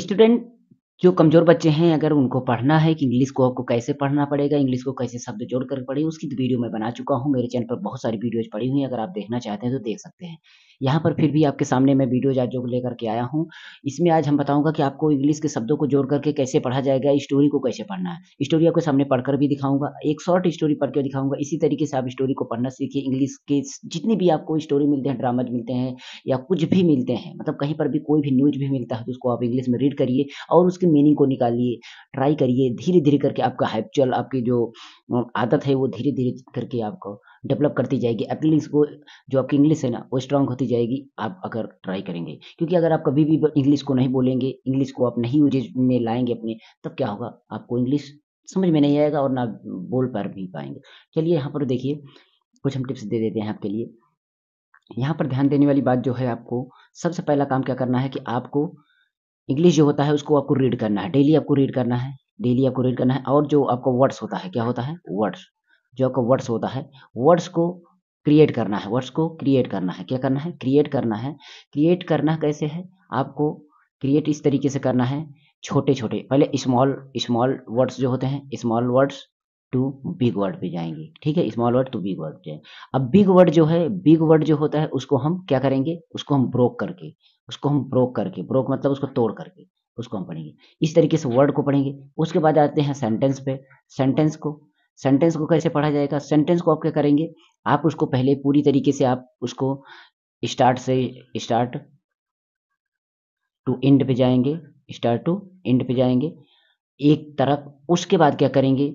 Student जो कमजोर बच्चे हैं, अगर उनको पढ़ना है कि इंग्लिश को आपको कैसे पढ़ना पड़ेगा, इंग्लिश को कैसे शब्द जोड़ कर पढ़ेगा, उसकी वीडियो मैं बना चुका हूं। मेरे चैनल पर बहुत सारी वीडियोज पड़ी हुई हैं, अगर आप देखना चाहते हैं तो देख सकते हैं। यहाँ पर फिर भी आपके सामने मैं वीडियोज आज जो लेकर के आया हूँ, इसमें आज हम बताऊंगा कि आपको इंग्लिश के शब्दों को जोड़ करके कैसे पढ़ा जाएगा, स्टोरी को कैसे पढ़ना है। स्टोरी आपके सामने पढ़कर भी दिखाऊंगा, एक शॉर्ट स्टोरी पढ़कर दिखाऊंगा। इसी तरीके से आप स्टोरी को पढ़ना सीखिए। इंग्लिश के जितने भी आपको स्टोरी मिलते हैं, ड्रामा मिलते हैं या कुछ भी मिलते हैं, मतलब कहीं पर भी कोई भी न्यूज भी मिलता है तो उसको आप इंग्लिश में रीड करिए और उसकी मीनिंग को निकालिए, ट्राई करिए। धीरे धीरे करके आपका हैबिचुअल, आपकी जो आदत है वो धीरे धीरे करके आपको डेवलप करती जाएगी। इंग्लिश को जो आपकी इंग्लिश है ना वो स्ट्रांग होती जाएगी आप अगर ट्राई करेंगे। क्योंकि अगर आप कभी भी इंग्लिश को नहीं बोलेंगे, इंग्लिश को आप नहीं यूजेज में लाएंगे अपने, तब क्या होगा, आपको इंग्लिश समझ में नहीं आएगा और ना बोल पर भी पाएंगे। चलिए यहाँ पर देखिए कुछ हम टिप्स दे देते हैं आपके लिए। यहाँ पर ध्यान देने वाली बात जो है, आपको सबसे पहला काम क्या करना है कि आपको इंग्लिश जो होता है उसको आपको रीड करना है, डेली आपको रीड करना है, डेली आपको रीड करना है। और जो आपका वर्ड्स होता है, क्या होता है, वर्ड्स, जो आपका वर्ड्स होता है, वर्ड्स को क्रिएट करना है, वर्ड्स को क्रिएट करना है। क्या करना है, क्रिएट करना है। क्रिएट करना कैसे है, आपको क्रिएट इस तरीके से करना है, छोटे छोटे, पहले स्मॉल स्मॉल वर्ड्स जो होते हैं, small words to big word पे जाएंगे, ठीक है, small word to big word पे। अब बिग वर्ड जो है, बिग वर्ड जो होता है उसको हम क्या करेंगे, उसको हम ब्रोक करके, उसको हम ब्रोक करके, ब्रोक मतलब उसको तोड़ करके उसको हम पढ़ेंगे। इस तरीके से वर्ड को पढ़ेंगे। उसके बाद आते हैं सेंटेंस पे। सेंटेंस को, सेंटेंस को कैसे पढ़ा जाएगा, सेंटेंस को आप क्या करेंगे, आप उसको पहले पूरी तरीके से आप उसको स्टार्ट से, स्टार्ट टू एंड पे जाएंगे, स्टार्ट टू एंड पे जाएंगे एक तरफ। उसके बाद क्या करेंगे,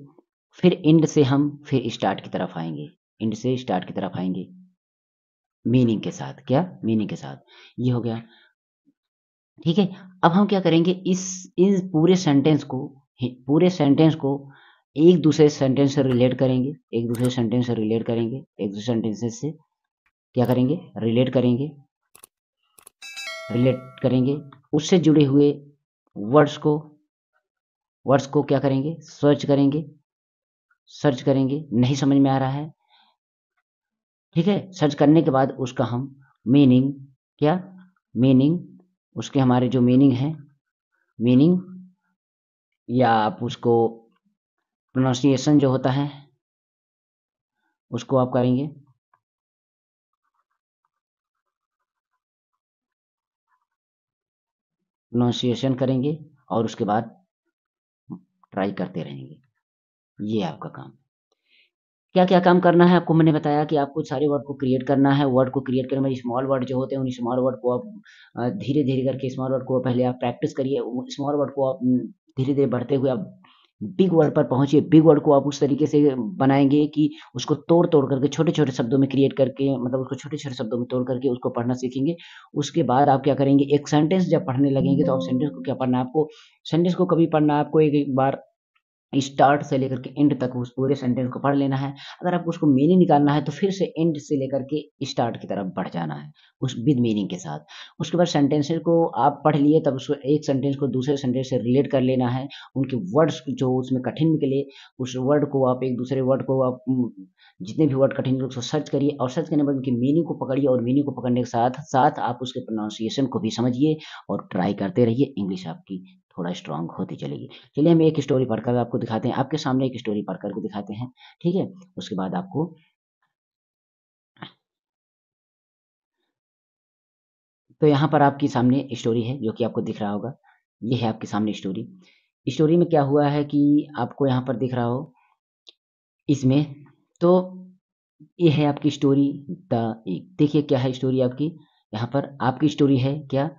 फिर एंड से हम फिर स्टार्ट की तरफ आएंगे, एंड से स्टार्ट की तरफ आएंगे मीनिंग के साथ, क्या, मीनिंग के साथ। ये हो गया, ठीक है। अब हम क्या करेंगे, इस पूरे सेंटेंस को, पूरे सेंटेंस को एक दूसरे सेंटेंस से रिलेट करेंगे, एक दूसरे सेंटेंस से रिलेट करेंगे, एक दूसरे सेंटेंसेस से क्या करेंगे, रिलेट करेंगे, रिलेट करेंगे। उससे जुड़े हुए वर्ड्स को, वर्ड्स को क्या करेंगे, सर्च करेंगे, सर्च करेंगे, नहीं समझ में आ रहा है, ठीक है, सर्च करने के बाद उसका हम मीनिंग, क्या मीनिंग, उसके हमारे जो मीनिंग है, मीनिंग या आप उसको प्रोनाउंसिएशन जो होता है उसको आप करेंगे, प्रोनाउंसिएशन करेंगे और उसके बाद ट्राई करते रहेंगे। ये आपका काम। क्या क्या काम करना है आपको मैंने बताया कि आपको सारे वर्ड को क्रिएट करना है। वर्ड को क्रिएट करने में स्मॉल वर्ड जो होते हैं, उन स्मॉल वर्ड को आप धीरे धीरे करके, स्मॉल वर्ड को पहले आप प्रैक्टिस करिए, स्मॉल वर्ड को आप धीरे धीरे बढ़ते हुए आप बिग वर्ड पर पहुंचिए। बिग वर्ड को आप उस तरीके से बनाएंगे कि उसको तोड़ तोड़ करके छोटे छोटे शब्दों में क्रिएट करके, मतलब उसको छोटे छोटे शब्दों में तोड़ करके उसको पढ़ना सीखेंगे। उसके बाद आप क्या करेंगे, एक सेंटेंस जब पढ़ने लगेंगे तो आप सेंटेंस को क्या पढ़ना है, आपको सेंटेंस को कभी पढ़ना है, आपको एक बार स्टार्ट से लेकर के एंड तक उस पूरे सेंटेंस को पढ़ लेना है। अगर आपको उसको मीनिंग निकालना है तो फिर से एंड से लेकर के स्टार्ट की तरफ बढ़ जाना है उस विद मीनिंग के साथ। उसके बाद सेंटेंसेस को आप पढ़ लिए, तब उसको एक सेंटेंस को दूसरे सेंटेंस से रिलेट कर लेना है। उनके वर्ड्स जो उसमें कठिन निकले, उस वर्ड को आप एक दूसरे वर्ड को आप जितने भी वर्ड कठिन उसको सर्च करिए और सर्च करने के बाद उनकी मीनिंग को पकड़िए और मीनिंग को पकड़ने के साथ साथ आप उसके प्रोनाउंसिएशन को भी समझिए और ट्राई करते रहिए। इंग्लिश आपकी थोड़ा स्ट्रांग होती चलेगी। चलिए हम एक स्टोरी पढ़कर आपको दिखाते हैं, आपके सामने एक स्टोरी पढ़कर को दिखाते हैं, ठीक है। उसके बाद आपको तो यहाँ पर आपके सामने स्टोरी है जो कि आपको दिख रहा होगा, ये है आपके सामने स्टोरी। स्टोरी में क्या हुआ है कि आपको यहाँ पर दिख रहा हो इसमें, तो ये है आपकी स्टोरी द एग। देखिए क्या है स्टोरी आपकी, यहाँ पर आपकी स्टोरी है क्या,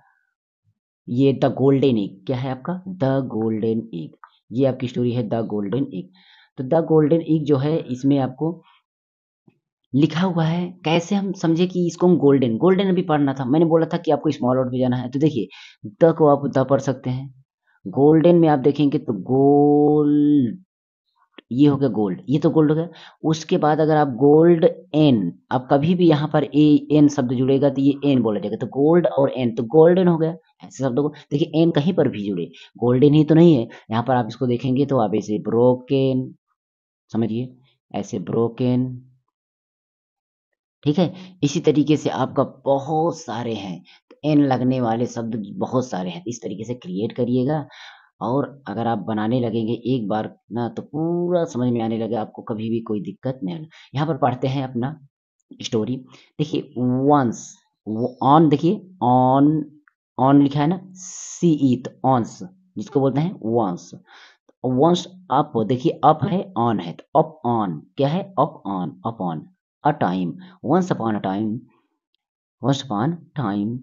ये द गोल्डन एग। क्या है आपका, द गोल्डन एग। ये आपकी स्टोरी है द गोल्डन एग। तो द गोल्डन एग जो है इसमें आपको लिखा हुआ है, कैसे हम समझे कि इसको हम गोल्डन, गोल्डन अभी पढ़ना था, मैंने बोला था कि आपको स्मॉल वर्ड पे जाना है। तो देखिए द को आप द पढ़ सकते हैं, गोल्डन में आप देखेंगे तो गोल्ड, ये हो गया गोल्ड, ये तो गोल्ड हो गया। उसके बाद अगर आप गोल्ड एन, आप कभी भी यहाँ पर ए एन शब्द जुड़ेगा तो ये एन बोला जाएगा, तो गोल्ड और एन, तो गोल्डन हो गया। ऐसे शब्दों को देखिए, एन कहीं पर भी जुड़े, गोल्डन ही तो नहीं है। यहाँ पर आप इसको देखेंगे तो आप ऐसे ब्रोकन, समझिए ऐसे ब्रोकन, ठीक है। इसी तरीके से आपका बहुत सारे हैं, एन लगने वाले शब्द बहुत सारे हैं। इस तरीके से क्रिएट करिएगा, और अगर आप बनाने लगेंगे एक बार ना तो पूरा समझ में आने लगेगा, आपको कभी भी कोई दिक्कत नहीं होगी। यहाँ पर पढ़ते हैं अपना स्टोरी। देखिए वंस ऑन, देखिए ऑन ऑन लिखा है ना, सी ईट ऑन्स जिसको बोलते हैं वंस। वंस अप, देखिए अप है ऑन है, तो अप ऑन क्या है, up on, up on a time, once upon a time, once upon time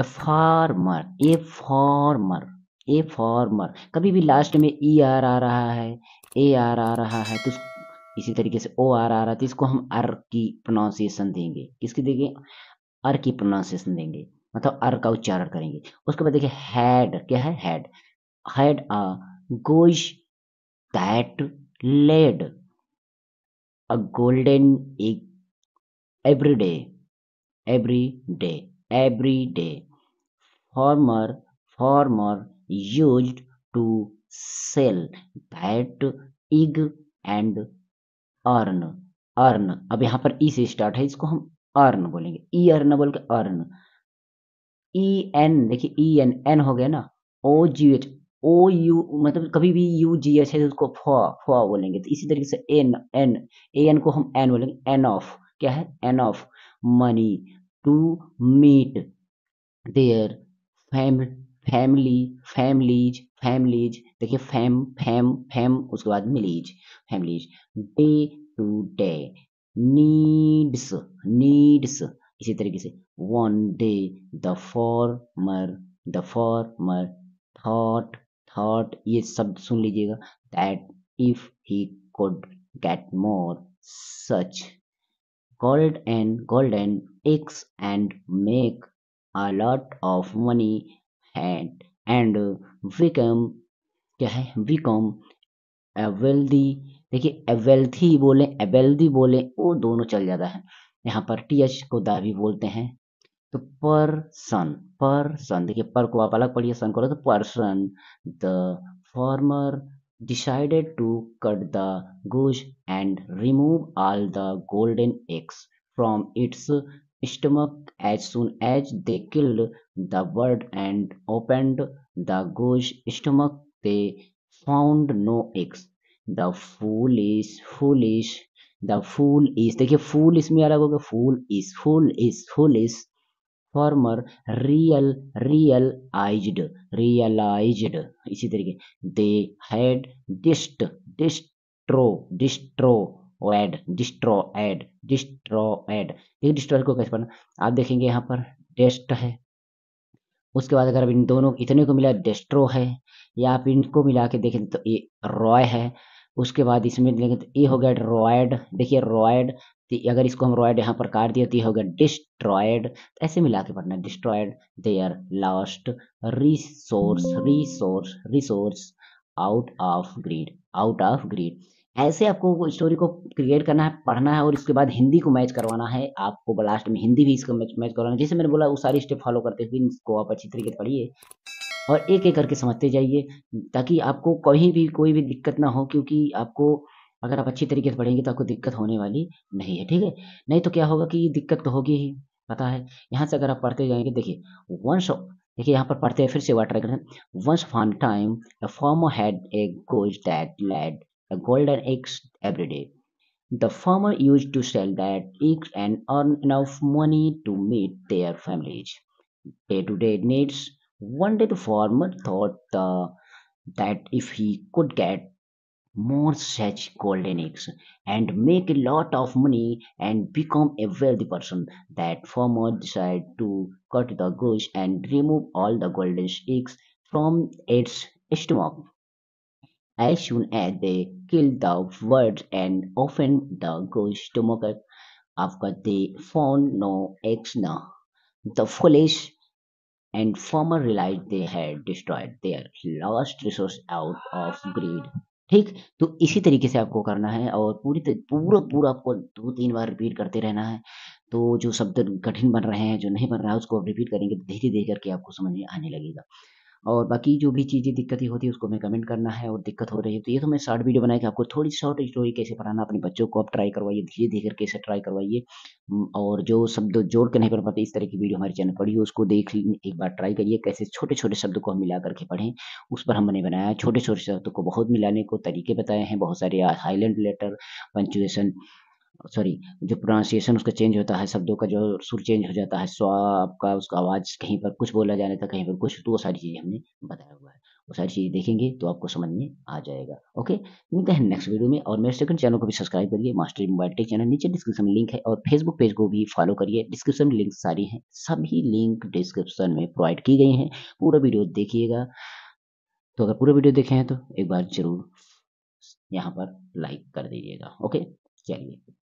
a farmer, a farmer, a farmer. कभी भी लास्ट में ई आर आ रहा है, ए आर आ रहा है, तो इसी तरीके से ओ आर आ रहा है, तो इसको हम आर की प्रोनाउंसिएशन देंगे। किसकी देंगे, आर की प्रोनाउंसिएशन देंगे, मतलब आर का उच्चारण करेंगे। उसके बाद देखिए हैड क्या है, had, had a goose that laid a golden egg every day, every day, every day. Farmer, farmer used to sell that egg and earn, earn. अब यहाँ पर ई से स्टार्ट है, इसको हम अर्न बोलेंगे, ई अर्न बोल के अर्न, ई एन, देखिए ई एन, एन हो गया ना, ओ जी एच, ओ यू, मतलब कभी भी यू जी एच है तो उसको फा, फा बोलेंगे। तो इसी तरीके से एन, एन, ए एन को हम एन बोलेंगे, एन ऑफ क्या है, enough money to meet their family, families, families, देखिए फैम, फैम, फैम, उसके बाद मिलीज, families. Day to day needs, needs, इसी तरीके से one day the farmer, the farmer thought, thought, ये शब्द सुन लीजिएगा, that if he could get more such golden eggs and make a lot of money and become a wealthy, देखिए a wealthy बोले, a wealthy बोले, वो दोनों चल जाता है। यहाँ पर th को दावी बोलते हैं, तो person, person, देखिए पर को आप अलग पढ़िए, सन को, तो person the farmer decided to cut the goose and remove all the golden eggs from its stomach as soon as they killed the bird and opened the goose's stomach they found no eggs. The foolish, foolish, the fool is, देखिए fool इसमें अलग हो गया, fool is, fool is, fool is farmer realized, इसी तरीके they had destroyed, देखिए destroy को कैसे पढ़ना आप देखेंगे, यहाँ पर dest है, उसके बाद अगर इन दोनों इतने को मिला destroy है, या आप इनको मिला के देखें तो ये roy है, उसके बाद इसमें लेंगे तो ये हो गया रॉयड, देखिए रॉयड, अगर इसको हम रॉयड यहाँ पर काट दिया तो ये हो गया डिस्ट्रॉयड। ऐसे मिला के पढ़ना है, destroyed their last resource, resource, resource out of greed, out of greed. ऐसे आपको स्टोरी को क्रिएट करना है, पढ़ना है, और इसके बाद हिंदी को मैच करवाना है आपको, लास्ट में हिंदी भी इसको मैच करवाना है। जैसे मैंने बोला वो सारे स्टेप फॉलो करते हुए इसको आप अच्छी तरीके से पढ़िए और एक एक करके समझते जाइए, ताकि आपको कहीं भी कोई भी दिक्कत ना हो, क्योंकि आपको अगर आप अच्छी तरीके से पढ़ेंगे तो आपको दिक्कत होने वाली नहीं है, ठीक है। नहीं तो क्या होगा कि दिक्कत तो होगी ही, पता है। यहाँ से अगर आप पढ़ते जाएंगे, देखिए वंस, देखिए यहाँ पर पढ़ते हैं फिर से, वाटर करते हैं। Once upon time a farmer had a goose that laid a golden eggs every day. The farmer used to sell that eggs and earn enough money to meet their families day to day needs. One day the farmer thought that if he could get more such golden eggs and make a lot of money and become a wealthy person, that farmer decided to cut the goose and remove all the golden eggs from its stomach. As soon as they killed the bird and opened the goose's stomach, after they found no eggs now, the foolish and farmer realized they had destroyed their last resource out of greed. ठीक, तो इसी तरीके से आपको करना है, और पूरा आपको 2-3 बार रिपीट करते रहना है। तो जो शब्द कठिन बन रहे हैं, जो नहीं बन रहा है, उसको रिपीट करेंगे, धीरे धीरे करके आपको समझ में आने लगेगा। और बाकी जो भी चीज़ें दिक्कतें होती है उसको मैं कमेंट करना है और दिक्कत हो रही है तो ये तो मैं शॉर्ट वीडियो बनाया कि आपको थोड़ी शॉर्ट स्टोरी कैसे पढ़ाना अपने बच्चों को आप ट्राई करवाइए, धीरे धीरे कैसे ट्राई करवाइए। और जो शब्द जोड़ के नहीं पढ़ पाते इस तरह की वीडियो हमारे चैनल पर ही उसको देख एक बार ट्राई करिए कैसे छोटे छोटे शब्द को हम मिला करके पढ़ें। उस पर हमने बनाया छोटे छोटे शब्दों को बहुत मिलाने को तरीके बताए हैं, बहुत सारे हाईलैंड लेटर पंक्चुएशन सॉरी जो प्रोनाउंसिएशन उसका चेंज होता है, शब्दों का जो सुर चेंज हो जाता है, स्वा आपका उसका आवाज़ कहीं पर कुछ बोला जाने था कहीं पर कुछ, तो वो सारी चीज़ें हमने बताया हुआ है। वो सारी चीज़ें देखेंगे तो आपको समझ में आ जाएगा। ओके, मिलते हैं नेक्स्ट वीडियो में। और मेरे सेकंड चैनल को भी सब्सक्राइब करिए, मास्टरी मोबाइल टेक चैनल, नीचे डिस्क्रिप्शन में लिंक है। और फेसबुक पेज को भी फॉलो करिए, डिस्क्रिप्शन लिंक सारी हैं, सभी लिंक डिस्क्रिप्शन में प्रोवाइड की गई हैं। पूरा वीडियो देखिएगा, तो अगर पूरा वीडियो देखे हैं तो एक बार ज़रूर यहाँ पर लाइक कर दीजिएगा। ओके, चलिए।